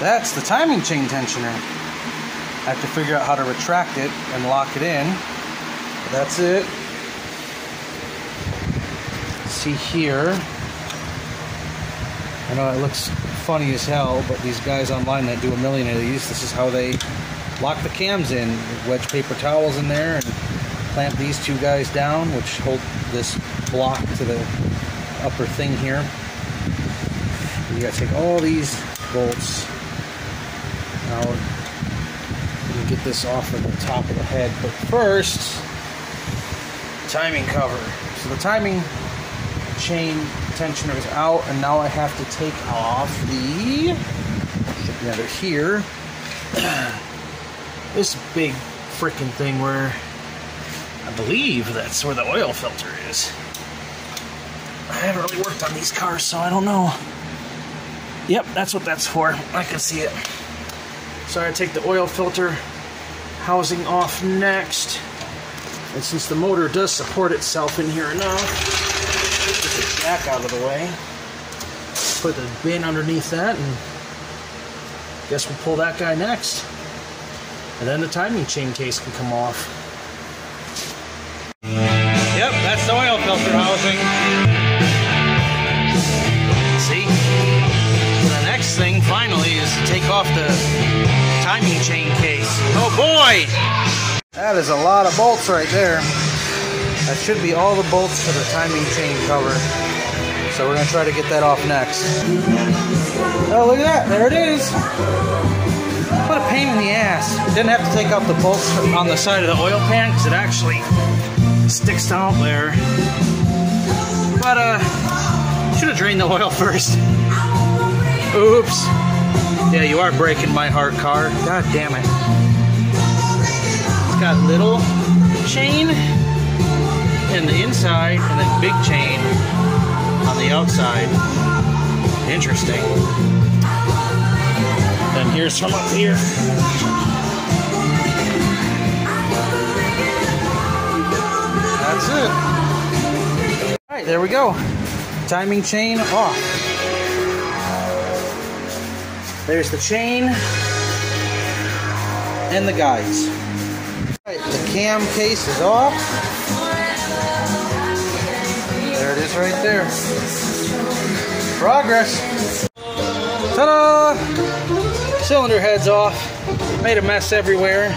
That's the timing chain tensioner. I have to figure out how to retract it and lock it in. That's it. See here. I know it looks funny as hell, but these guys online that do a million of these, this is how they lock the cams in. Wedge paper towels in there and clamp these two guys down, which hold this block to the upper thing here. You gotta take all these bolts out and get this off of the top of the head. But first, timing cover. So the timing chain tensioner is out, and now I have to take off the, should be under here, this big freaking thing where I believe that's where the oil filter is. I haven't really worked on these cars, so I don't know. Yep, that's what that's for. I can see it. So I take the oil filter housing off next. And since the motor does support itself in here enough, get the jack out of the way, put the bin underneath that, and I guess we'll pull that guy next. And then the timing chain case can come off. Yep, that's the oil filter housing. See? The next thing, finally, is to take off the timing chain case. Oh boy! That is a lot of bolts right there. That should be all the bolts for the timing chain cover. So we're gonna try to get that off next. Oh, look at that, there it is. What a pain in the ass. Didn't have to take off the bolts on the side of the oil pan because it actually sticks out there. But should have drained the oil first. Oops. Yeah, you are breaking my heart, car. God damn it. It's got little chain in the inside, and then big chain on the outside. Interesting. Then here's from up here. That's it. Alright, there we go. Timing chain off. There's the chain and the guides. Alright, the cam case is off. There it is right there. Progress. Ta-da! Cylinder head's off. Made a mess everywhere.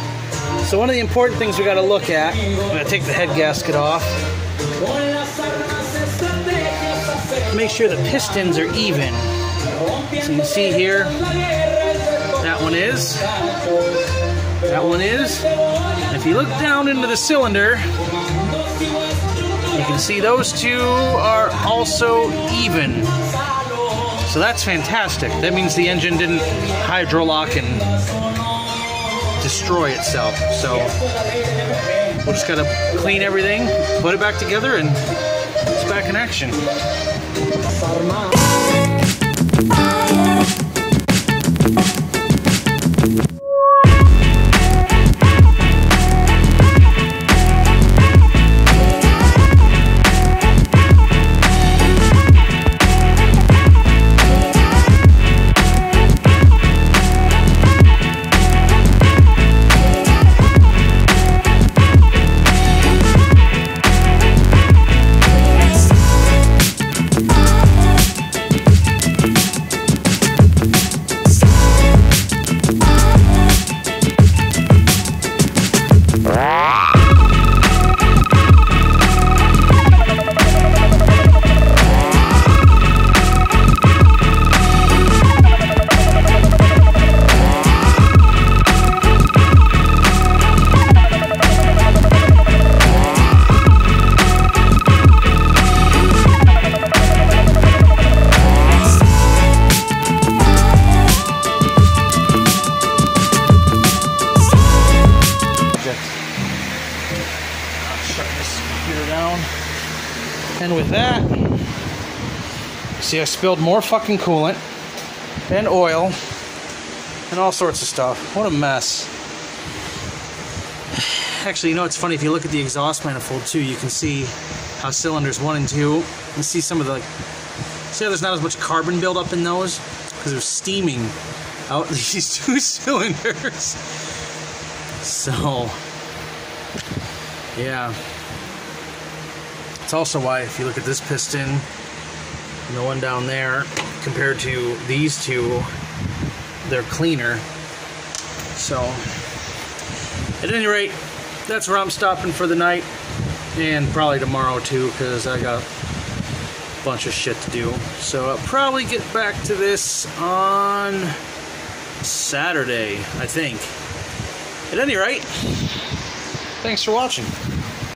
So one of the important things we gotta look at, I'm gonna take the head gasket off. Make sure the pistons are even. So you can see here, that one is. That one is. And if you look down into the cylinder, you can see those two are also even. So that's fantastic. That means the engine didn't hydrolock and destroy itself. So we'll just gotta clean everything, put it back together, and it's back in action. And with that, see, I spilled more fucking coolant and oil and all sorts of stuff. What a mess. Actually, you know, it's funny, if you look at the exhaust manifold too, you can see how cylinders 1 and 2, you can see some of the, see how there's not as much carbon buildup in those? Because it was steaming out these two cylinders. So, yeah. It's also why, if you look at this piston and the one down there, compared to these two, they're cleaner. So, at any rate, that's where I'm stopping for the night, and probably tomorrow too, because I got a bunch of shit to do. So I'll probably get back to this on Saturday, I think. At any rate, thanks for watching.